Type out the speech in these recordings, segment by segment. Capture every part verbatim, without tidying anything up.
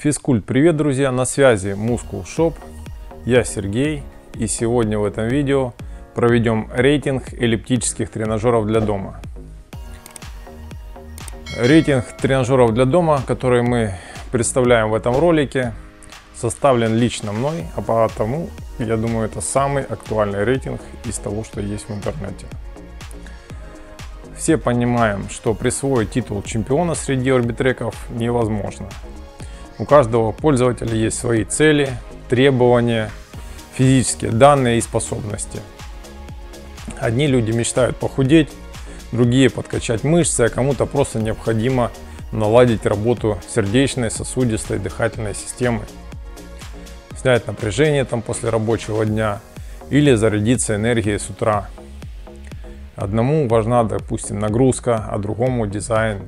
Физкульт, привет, друзья! На связи Muskul.shop, я Сергей, и сегодня в этом видео проведем рейтинг эллиптических тренажеров для дома. Рейтинг тренажеров для дома, который мы представляем в этом ролике, составлен лично мной, а потому, я думаю, это самый актуальный рейтинг из того, что есть в интернете. Все понимаем, что присвоить титул чемпиона среди орбитреков невозможно. У каждого пользователя есть свои цели, требования, физические данные и способности. Одни люди мечтают похудеть, другие подкачать мышцы, а кому-то просто необходимо наладить работу сердечной, сосудистой, дыхательной системы, снять напряжение там после рабочего дня или зарядиться энергией с утра. Одному важна, допустим, нагрузка, а другому дизайн.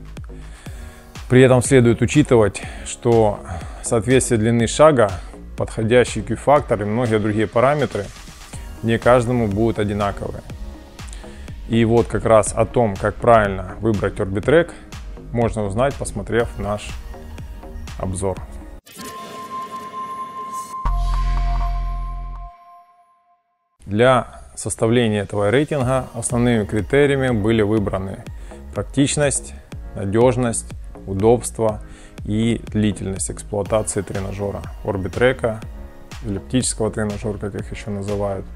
При этом следует учитывать, что соответствие длины шага, подходящий Q-фактор и многие другие параметры не каждому будут одинаковые. И вот как раз о том, как правильно выбрать орбитрек, можно узнать, посмотрев наш обзор. Для составления этого рейтинга основными критериями были выбраны практичность, надежность, удобство и длительность эксплуатации тренажера, орбитрека, эллиптического тренажера, как их еще называют.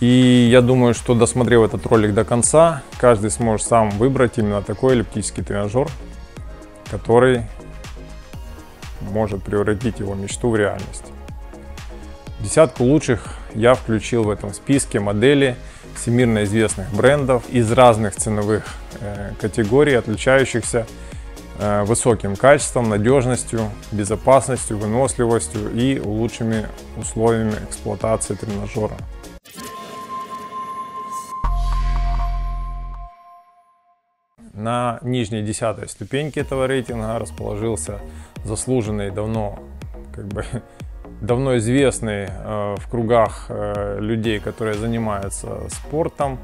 И я думаю, что, досмотрев этот ролик до конца, каждый сможет сам выбрать именно такой эллиптический тренажер, который может превратить его мечту в реальность. Десятку лучших я включил в этом списке модели всемирно известных брендов из разных ценовых категорий, отличающихся высоким качеством, надежностью, безопасностью, выносливостью и лучшими условиями эксплуатации тренажера. На нижней десятой ступеньке этого рейтинга расположился заслуженный, давно как бы давно известный э, в кругах э, людей, которые занимаются спортом,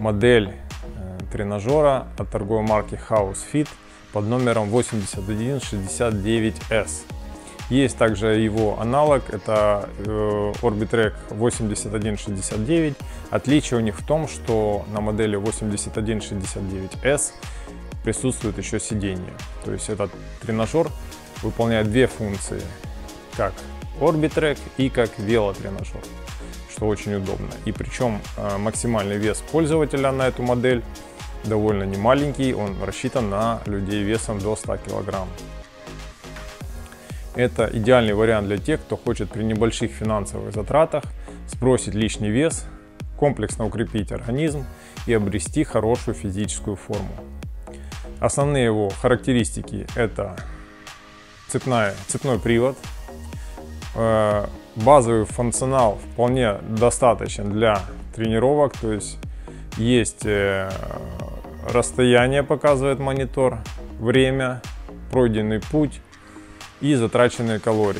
модель э, тренажера от торговой марки HouseFit под номером восемь тысяч сто шестьдесят девять эс. Есть также его аналог, это э, орбитрек восемь тысяч сто шестьдесят девять. Отличие у них в том, что на модели восемь тысяч сто шестьдесят девять эс присутствует еще сиденье. То есть этот тренажер выполняет две функции, как орбитрек и как велотренажер, что очень удобно. И причем максимальный вес пользователя на эту модель довольно немаленький, он рассчитан на людей весом до ста килограмм. Это идеальный вариант для тех, кто хочет при небольших финансовых затратах сбросить лишний вес, комплексно укрепить организм и обрести хорошую физическую форму. Основные его характеристики — это цепная, цепной привод. Базовый функционал вполне достаточен для тренировок, то есть есть расстояние, показывает монитор, время, пройденный путь и затраченные калории.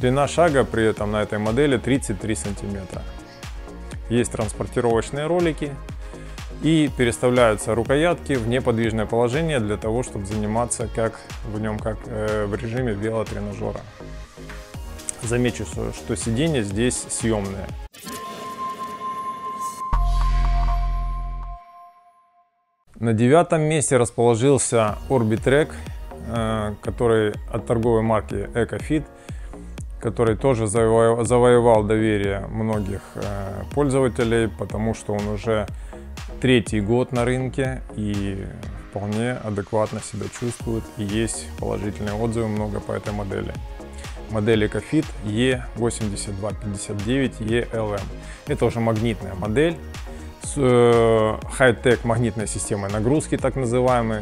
Длина шага при этом на этой модели тридцать три сантиметра. Есть транспортировочные ролики и переставляются рукоятки в неподвижное положение для того, чтобы заниматься как в нем, как в режиме велотренажера. Замечу, что сиденья здесь съемные. На девятом месте расположился орбитрек, который от торговой марки Ecofit, который тоже завоевал доверие многих пользователей, потому что он уже третий год на рынке и вполне адекватно себя чувствует, и есть положительные отзывы много по этой модели. Модель Ecofit E восемь тысяч двести пятьдесят девять E L M. Это уже магнитная модель с э, хай-тек магнитной системой нагрузки, так называемой.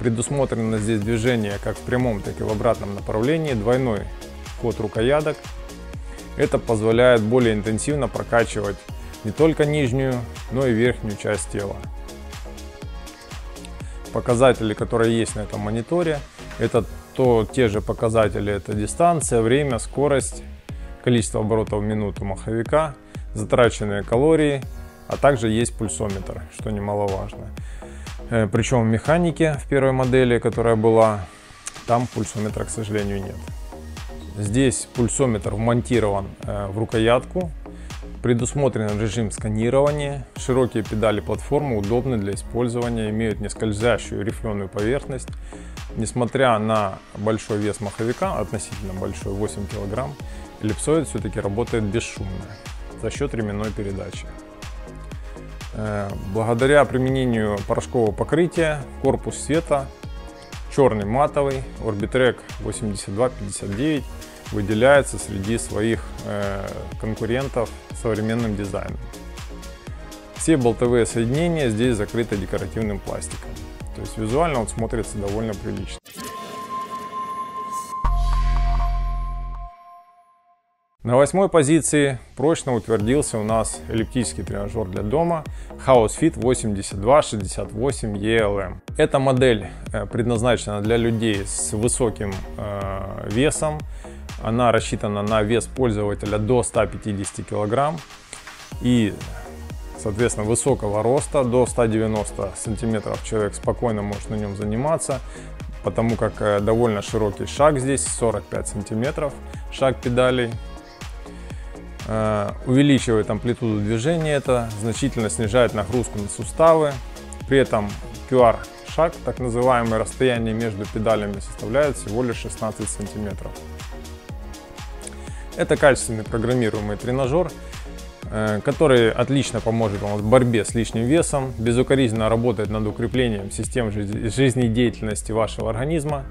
Предусмотрено здесь движение как в прямом, так и в обратном направлении, двойной ход рукояток. Это позволяет более интенсивно прокачивать не только нижнюю, но и верхнюю часть тела. Показатели, которые есть на этом мониторе, это то, те же показатели, это дистанция, время, скорость, количество оборотов в минуту маховика, затраченные калории, а также есть пульсометр, что немаловажно. Причем механики в первой модели, которая была, там пульсометра, к сожалению, нет. Здесь пульсометр вмонтирован в рукоятку, предусмотрен режим сканирования, широкие педали платформы удобны для использования, имеют нескользящую рифленую поверхность. Несмотря на большой вес маховика, относительно большой, восемь килограмм, эллипсоид все-таки работает бесшумно за счет ременной передачи. Благодаря применению порошкового покрытия корпус света черный матовый Orbitrek восемьдесят два пятьдесят девять выделяется среди своих конкурентов современным дизайном. Все болтовые соединения здесь закрыты декоративным пластиком, то есть визуально он смотрится довольно прилично. На восьмой позиции прочно утвердился у нас эллиптический тренажер для дома HouseFit восемьдесят два шестьдесят восемь и эл эм. Эта модель предназначена для людей с высоким э, весом. Она рассчитана на вес пользователя до ста пятидесяти килограмм и, соответственно, высокого роста до ста девяноста сантиметров. Человек спокойно может на нем заниматься, потому как довольно широкий шаг здесь, сорок пять сантиметров, шаг педалей. Увеличивает амплитуду движения, это значительно снижает нагрузку на суставы. При этом ку ар-шаг, так называемое расстояние между педалями, составляет всего лишь шестнадцать сантиметров. Это качественный программируемый тренажер, который отлично поможет вам в борьбе с лишним весом, безукоризненно работает над укреплением систем жизнедеятельности вашего организма,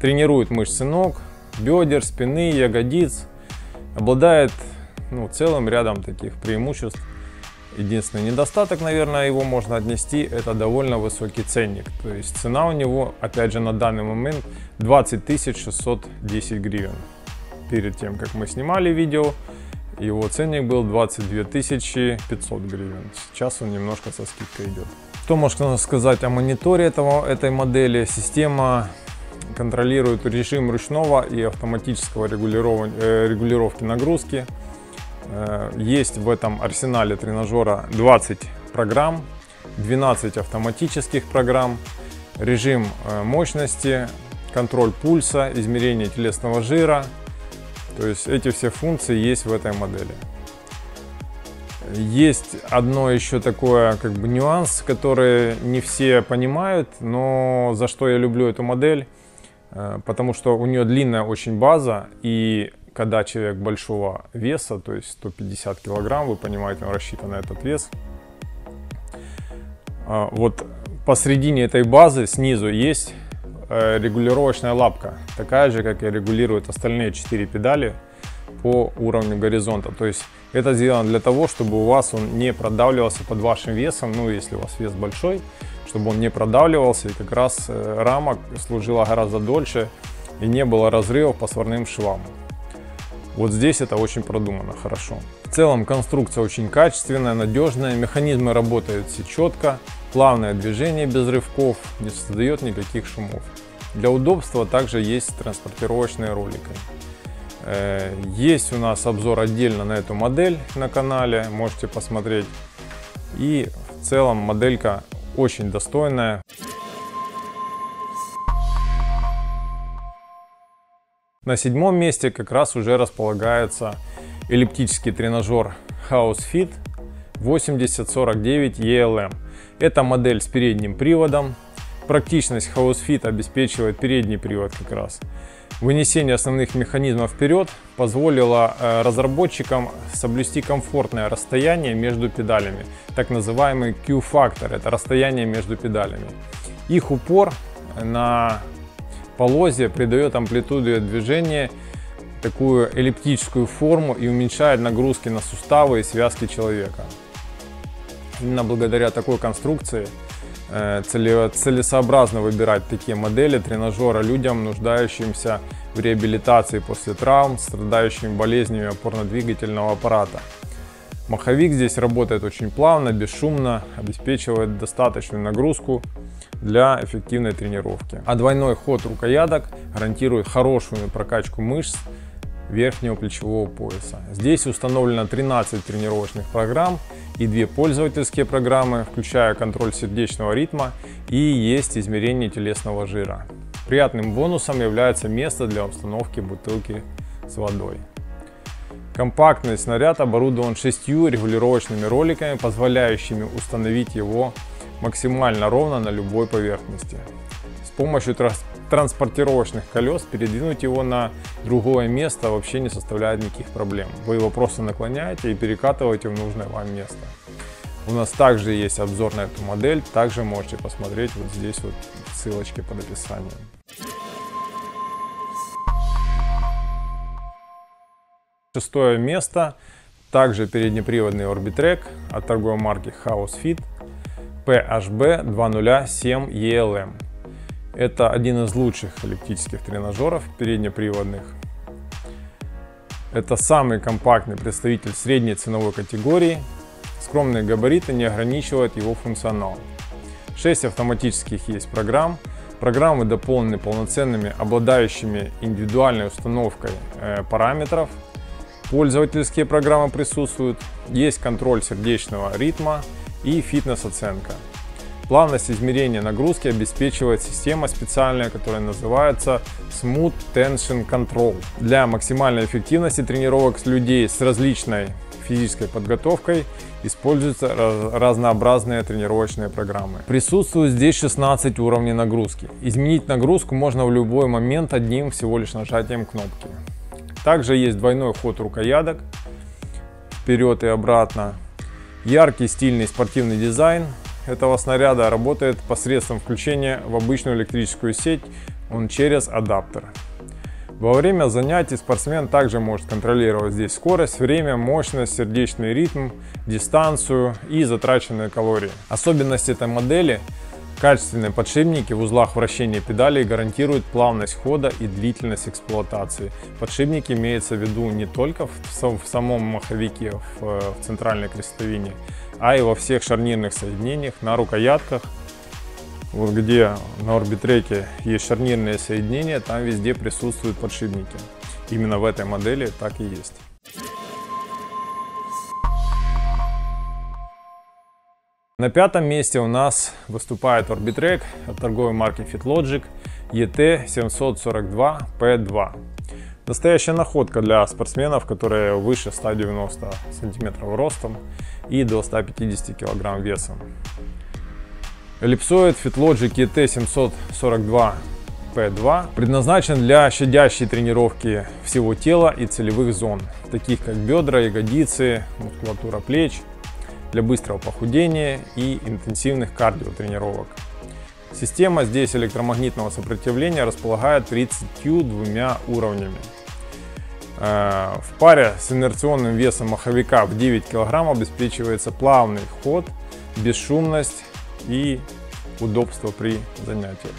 тренирует мышцы ног, бедер, спины, ягодиц, обладает Ну, целым рядом таких преимуществ. Единственный недостаток, наверное, его можно отнести, это довольно высокий ценник. То есть цена у него, опять же, на данный момент двадцать тысяч шестьсот десять гривен. Перед тем, как мы снимали видео, его ценник был двадцать две тысячи пятьсот гривен. Сейчас он немножко со скидкой идет. Что можно сказать о мониторе этого, этой модели? Система контролирует режим ручного и автоматического регулировки нагрузки. Есть в этом арсенале тренажера двадцать программ, двенадцать автоматических программ, режим мощности, контроль пульса, измерение телесного жира. То есть эти все функции есть в этой модели. Есть одно еще такое, как бы, нюанс, который не все понимают, но за что я люблю эту модель, потому что у нее длинная очень база, и когда человек большого веса, то есть сто пятьдесят килограмм, вы понимаете, он рассчитан на этот вес. Вот посредине этой базы снизу есть регулировочная лапка, такая же, как и регулирует остальные четыре педали по уровню горизонта. То есть это сделано для того, чтобы у вас он не продавливался под вашим весом, ну если у вас вес большой, чтобы он не продавливался, и как раз рама служила гораздо дольше и не было разрывов по сварным швам. Вот здесь это очень продумано хорошо. В целом конструкция очень качественная, надежная, механизмы работают все четко, плавное движение без рывков, не создает никаких шумов. Для удобства также есть транспортировочные ролики. Есть у нас обзор отдельно на эту модель на канале, можете посмотреть. И в целом моделька очень достойная. На седьмом месте как раз уже располагается эллиптический тренажер HouseFit восемьдесят сорок девять и эл эм. Это модель с передним приводом. Практичность HouseFit обеспечивает передний привод как раз. Вынесение основных механизмов вперед позволило разработчикам соблюсти комфортное расстояние между педалями, так называемый ку фактор, это расстояние между педалями. Их упор на полозья придает амплитуде движения такую эллиптическую форму и уменьшает нагрузки на суставы и связки человека. Именно благодаря такой конструкции целесообразно выбирать такие модели тренажера людям, нуждающимся в реабилитации после травм, страдающим болезнями опорно-двигательного аппарата. Маховик здесь работает очень плавно, бесшумно, обеспечивает достаточную нагрузку для эффективной тренировки. А двойной ход рукояток гарантирует хорошую прокачку мышц верхнего плечевого пояса. Здесь установлено тринадцать тренировочных программ и две пользовательские программы, включая контроль сердечного ритма, и есть измерение телесного жира. Приятным бонусом является место для установки бутылки с водой. Компактный снаряд оборудован шестью регулировочными роликами, позволяющими установить его максимально ровно на любой поверхности. С помощью транспортировочных колес передвинуть его на другое место вообще не составляет никаких проблем. Вы его просто наклоняете и перекатываете в нужное вам место. У нас также есть обзор на эту модель, также можете посмотреть вот здесь вот в ссылочке под описанием. Шестое место, также переднеприводный орбитрек от торговой марки HouseFit пэ эйч бэ два ноль семь и эл эм. Это один из лучших эллиптических тренажеров переднеприводных. Это самый компактный представитель средней ценовой категории. Скромные габариты не ограничивают его функционал. шесть автоматических есть программ. Программы дополнены полноценными, обладающими индивидуальной установкой э, параметров. Пользовательские программы присутствуют. Есть контроль сердечного ритма и фитнес-оценка. Плавность измерения нагрузки обеспечивает система специальная, которая называется Smooth Tension Control. Для максимальной эффективности тренировок с людей с различной физической подготовкой используются раз- разнообразные тренировочные программы. Присутствуют здесь шестнадцать уровней нагрузки. Изменить нагрузку можно в любой момент одним всего лишь нажатием кнопки. Также есть двойной ход рукояток вперед и обратно. Яркий, стильный спортивный дизайн этого снаряда работает посредством включения в обычную электрическую сеть, он через адаптер. Во время занятий спортсмен также может контролировать здесь скорость, время, мощность, сердечный ритм, дистанцию и затраченные калории. Особенность этой модели – качественные подшипники в узлах вращения педалей гарантируют плавность хода и длительность эксплуатации. Подшипники имеются в виду не только в самом маховике, в центральной крестовине, а и во всех шарнирных соединениях на рукоятках. Вот где на орбитреке есть шарнирные соединения, там везде присутствуют подшипники. Именно в этой модели так и есть. На пятом месте у нас выступает орбитрек от торговой марки FitLogic и тэ семь четыре два пэ два. Настоящая находка для спортсменов, которые выше ста девяноста сантиметров ростом и до ста пятидесяти килограмм весом. Эллипсоид FitLogic и тэ семь четыре два пэ два предназначен для щадящей тренировки всего тела и целевых зон, таких как бедра, ягодицы, мускулатура плеч, для быстрого похудения и интенсивных кардиотренировок. Система здесь электромагнитного сопротивления располагает тридцатью двумя уровнями. В паре с инерционным весом маховика в девять килограмм обеспечивается плавный ход, бесшумность и удобство при занятиях.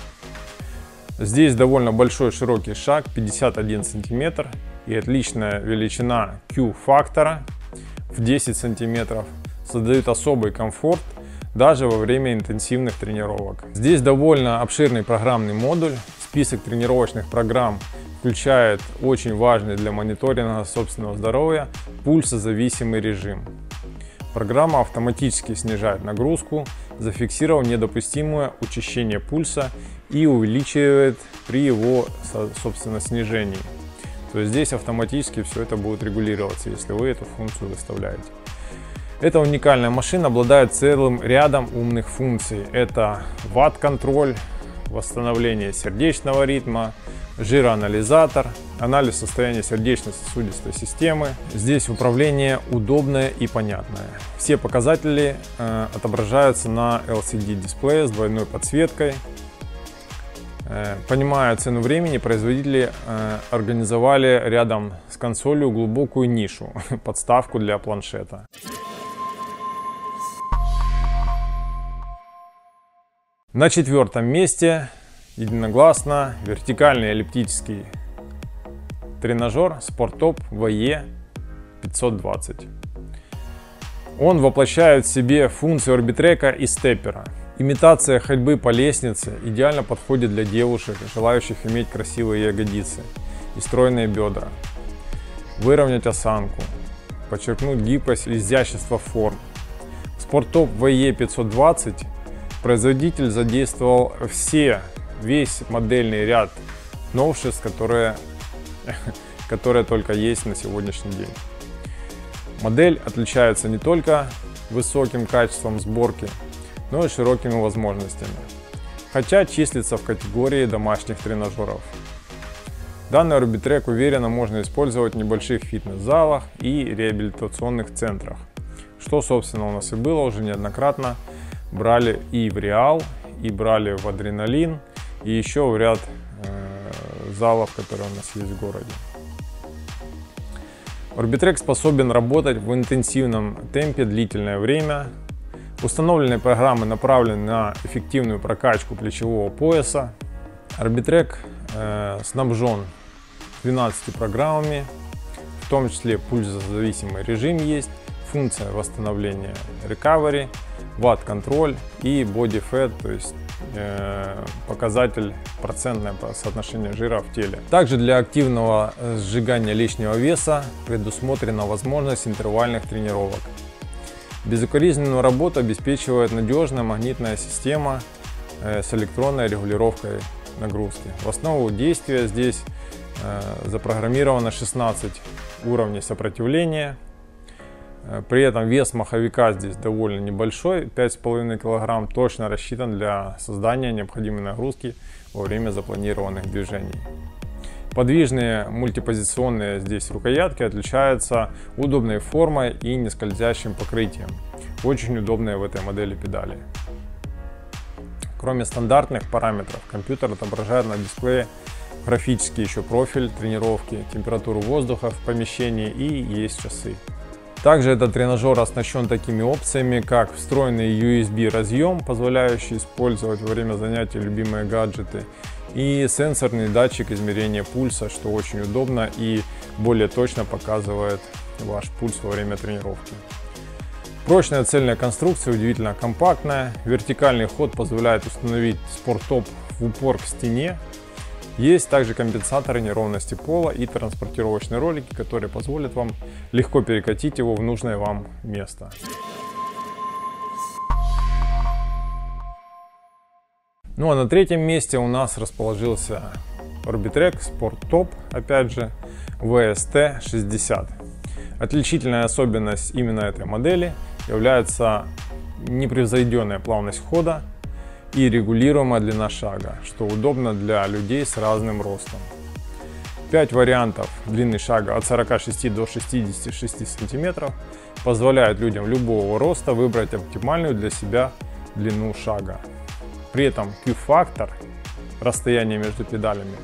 Здесь довольно большой широкий шаг, пятьдесят один сантиметр, и отличная величина Q-фактора в десять сантиметров создают особый комфорт даже во время интенсивных тренировок. Здесь довольно обширный программный модуль. Список тренировочных программ включает очень важный для мониторинга собственного здоровья пульсозависимый режим. Программа автоматически снижает нагрузку, зафиксировав недопустимое учащение пульса и увеличивает при его, собственно, снижении. То есть здесь автоматически все это будет регулироваться, если вы эту функцию выставляете. Эта уникальная машина обладает целым рядом умных функций. Это ватт-контроль, восстановление сердечного ритма, жироанализатор, анализ состояния сердечно-сосудистой системы. Здесь управление удобное и понятное. Все показатели э, отображаются на эл си ди-дисплее с двойной подсветкой. Э, понимая цену времени, производители э, организовали рядом с консолью глубокую нишу, подставку для планшета. На четвертом месте единогласно вертикальный эллиптический тренажер Sportop вэ е пятьсот двадцать. Он воплощает в себе функции орбитрека и степпера. Имитация ходьбы по лестнице идеально подходит для девушек, желающих иметь красивые ягодицы и стройные бедра, выровнять осанку, подчеркнуть гибкость и изящество форм. Sportop вэ е пятьсот двадцать производитель задействовал все, весь модельный ряд новшеств, которые, которые только есть на сегодняшний день. Модель отличается не только высоким качеством сборки, но и широкими возможностями, хотя числится в категории домашних тренажеров. Данный орбитрек уверенно можно использовать в небольших фитнес-залах и реабилитационных центрах, что, собственно, у нас и было уже неоднократно. Брали и в Реал, и брали в Адреналин, и еще в ряд э, залов, которые у нас есть в городе. Орбитрек способен работать в интенсивном темпе длительное время. Установленные программы направлены на эффективную прокачку плечевого пояса. Орбитрек э, снабжен двенадцатью программами, в том числе пульсозависимый режим есть, функция восстановления recovery, ватт-контроль и body fat, то есть э, показатель процентное соотношение жира в теле. Также для активного сжигания лишнего веса предусмотрена возможность интервальных тренировок. Безукоризненную работу обеспечивает надежная магнитная система э, с электронной регулировкой нагрузки. В основу действия здесь э, запрограммировано шестнадцать уровней сопротивления. При этом вес маховика здесь довольно небольшой, пять с половиной килограмм, точно рассчитан для создания необходимой нагрузки во время запланированных движений. Подвижные мультипозиционные здесь рукоятки отличаются удобной формой и нескользящим покрытием. Очень удобные в этой модели педали. Кроме стандартных параметров, компьютер отображает на дисплее графический еще профиль тренировки, температуру воздуха в помещении и есть часы. Также этот тренажер оснащен такими опциями, как встроенный ю эс би разъем, позволяющий использовать во время занятий любимые гаджеты, и сенсорный датчик измерения пульса, что очень удобно и более точно показывает ваш пульс во время тренировки. Прочная цельная конструкция, удивительно компактная, вертикальный ход позволяет установить Sportop в упор к стене. Есть также компенсаторы неровности пола и транспортировочные ролики, которые позволят вам легко перекатить его в нужное вам место. Ну а на третьем месте у нас расположился орбитрек Sportop, опять же, вэ эс тэ шестьдесят. Отличительная особенность именно этой модели является непревзойденная плавность хода и регулируемая длина шага, что удобно для людей с разным ростом. пять вариантов длины шага от сорока шести до шестидесяти шести сантиметров позволяют людям любого роста выбрать оптимальную для себя длину шага. При этом Q-фактор, расстояние между педалями,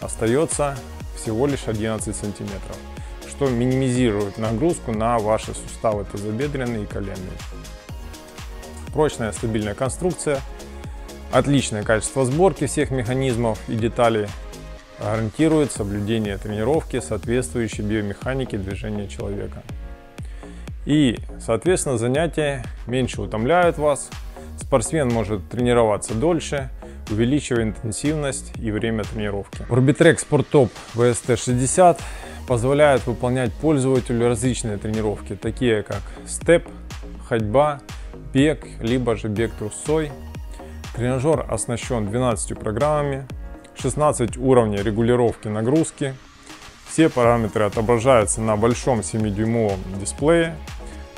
остается всего лишь одиннадцать сантиметров, что минимизирует нагрузку на ваши суставы тазобедренные и коленные. Прочная стабильная конструкция, отличное качество сборки всех механизмов и деталей гарантирует соблюдение тренировки, соответствующей биомеханике движения человека. И, соответственно, занятия меньше утомляют вас, спортсмен может тренироваться дольше, увеличивая интенсивность и время тренировки. Орбитрек Sportop вэ эс тэ шестьдесят позволяет выполнять пользователю различные тренировки, такие как степ, ходьба, бег, либо же бег трусой. Тренажер оснащен двенадцатью программами, шестнадцать уровней регулировки нагрузки. Все параметры отображаются на большом семидюймовом дисплее.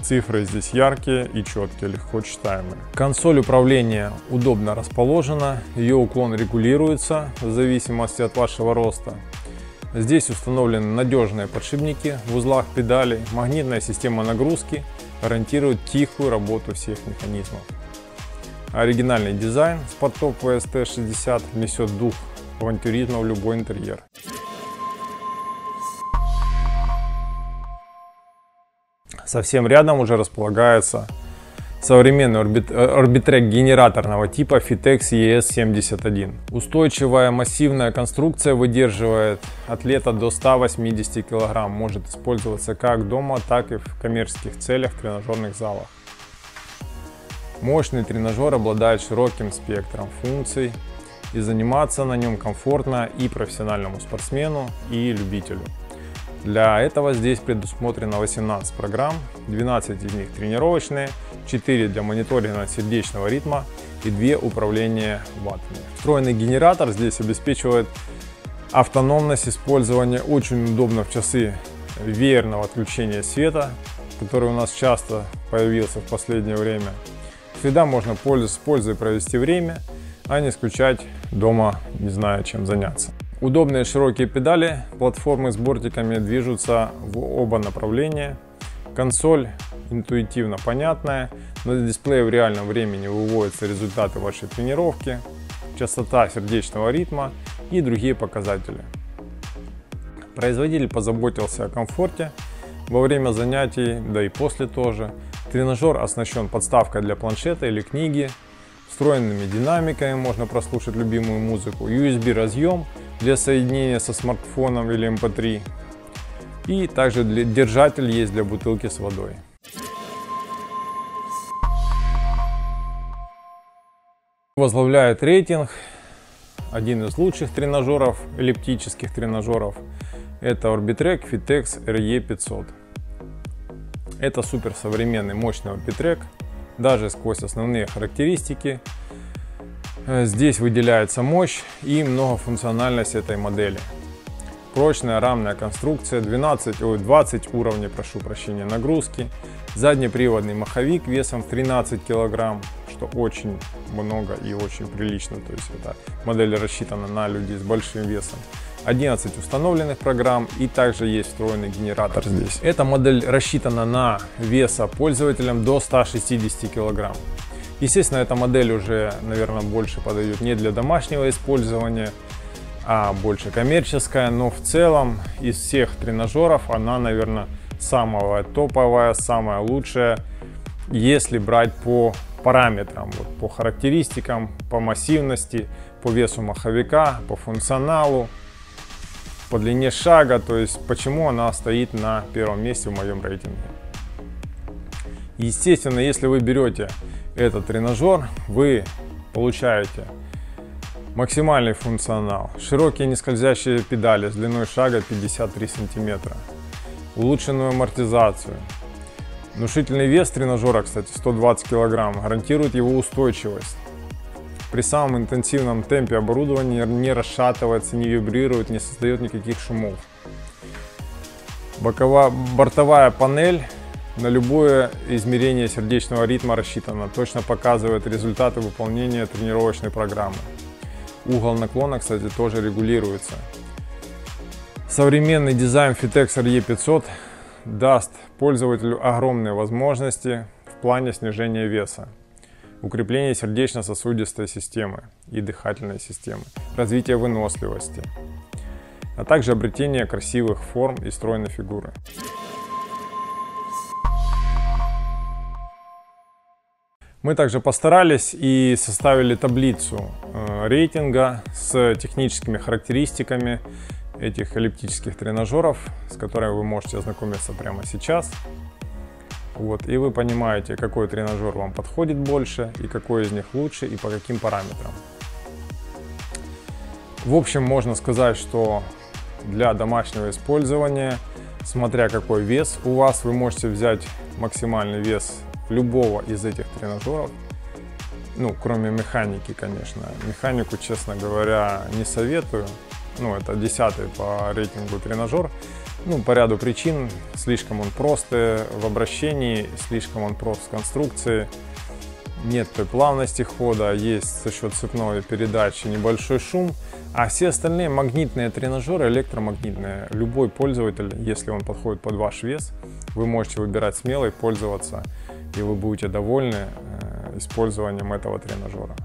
Цифры здесь яркие и четкие, легко читаемые. Консоль управления удобно расположена, ее уклон регулируется в зависимости от вашего роста. Здесь установлены надежные подшипники в узлах педалей. Магнитная система нагрузки гарантирует тихую работу всех механизмов. Оригинальный дизайн Sportop вэ эс тэ шестьдесят несет дух авантюризма в любой интерьер. Совсем рядом уже располагается современный орбит... орбитрек генераторного типа FITEX и эс семьдесят один. Устойчивая массивная конструкция выдерживает от лета до ста восьмидесяти кг, может использоваться как дома, так и в коммерческих целях в тренажерных залах. Мощный тренажер обладает широким спектром функций, и заниматься на нем комфортно и профессиональному спортсмену, и любителю. Для этого здесь предусмотрено восемнадцать программ, двенадцать из них тренировочные четыре для мониторинга сердечного ритма и два управления ваттами. Встроенный генератор здесь обеспечивает автономность использования, очень удобно в часы веерного отключения света, который у нас часто появился в последнее время. Всегда можно пользоваться, с пользой провести время, а не скучать дома, не зная, чем заняться. Удобные широкие педали платформы с бортиками движутся в оба направления. Консоль интуитивно понятная, на дисплее в реальном времени выводятся результаты вашей тренировки, частота сердечного ритма и другие показатели. Производитель позаботился о комфорте во время занятий, да и после тоже. Тренажер оснащен подставкой для планшета или книги, встроенными динамиками можно прослушать любимую музыку, ю эс би разъем для соединения со смартфоном или эм пэ три, и также держатель есть для бутылки с водой. Возглавляет рейтинг один из лучших тренажеров, эллиптических тренажеров, это Orbitrek Fitex эр е пятьсот. Это суперсовременный мощный Orbitrek, даже сквозь основные характеристики. Здесь выделяется мощь и многофункциональность этой модели. Прочная рамная конструкция, двенадцать, ой, двадцать уровней, прошу прощения, нагрузки, заднеприводный маховик весом тринадцать килограмм, что очень много и очень прилично, то есть эта модель рассчитана на людей с большим весом. одиннадцать установленных программ и также есть встроенный генератор здесь. Эта модель рассчитана на веса пользователям до ста шестидесяти килограмм. Естественно, эта модель уже, наверное, больше подойдет не для домашнего использования, а больше коммерческая, но в целом из всех тренажеров она, наверное, самая топовая, самая лучшая, если брать по параметрам, вот, по характеристикам, по массивности, по весу маховика, по функционалу, по длине шага, то есть почему она стоит на первом месте в моем рейтинге. Естественно, если вы берете этот тренажер, вы получаете максимальный функционал, широкие нескользящие педали с длиной шага пятьдесят три сантиметра, улучшенную амортизацию. Внушительный вес тренажера, кстати, сто двадцать килограмм, гарантирует его устойчивость. При самом интенсивном темпе оборудование не расшатывается, не вибрирует, не создает никаких шумов. Боковая, бортовая панель на любое измерение сердечного ритма рассчитана, точно показывает результаты выполнения тренировочной программы. Угол наклона, кстати, тоже регулируется. Современный дизайн Fitex эр е пятьсот даст пользователю огромные возможности в плане снижения веса, укрепление сердечно-сосудистой системы и дыхательной системы, развитие выносливости, а также обретение красивых форм и стройной фигуры. Мы также постарались и составили таблицу рейтинга с техническими характеристиками этих эллиптических тренажеров, с которыми вы можете ознакомиться прямо сейчас. Вот, и вы понимаете, какой тренажер вам подходит больше, и какой из них лучше, и по каким параметрам. В общем, можно сказать, что для домашнего использования, смотря какой вес у вас, вы можете взять максимальный вес любого из этих тренажеров. Ну, кроме механики, конечно. Механику, честно говоря, не советую. Ну, это десятый по рейтингу тренажер. Ну, по ряду причин, слишком он прост в обращении, слишком он прост в конструкции, нет той плавности хода, есть за счет цепной передачи небольшой шум, а все остальные магнитные тренажеры, электромагнитные, любой пользователь, если он подходит под ваш вес, вы можете выбирать смело и пользоваться, и вы будете довольны использованием этого тренажера.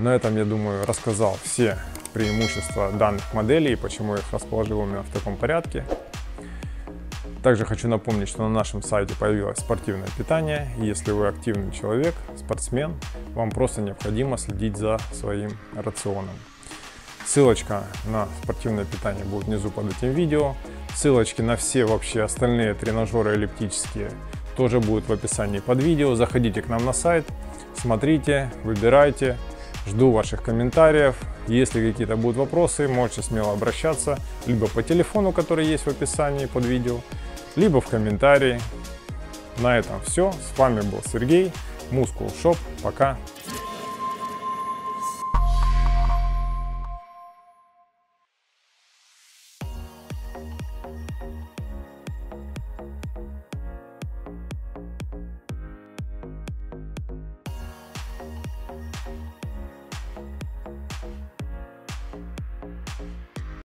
На этом, я думаю, рассказал все преимущества данных моделей и почему я их расположил именно в таком порядке. Также хочу напомнить, что на нашем сайте появилось спортивное питание. Если вы активный человек, спортсмен, вам просто необходимо следить за своим рационом. Ссылочка на спортивное питание будет внизу под этим видео. Ссылочки на все вообще остальные тренажеры эллиптические тоже будут в описании под видео. Заходите к нам на сайт, смотрите, выбирайте. Жду ваших комментариев. Если какие-то будут вопросы, можете смело обращаться либо по телефону, который есть в описании под видео, либо в комментарии. На этом все. С вами был Сергей, Muskul.shop. Пока.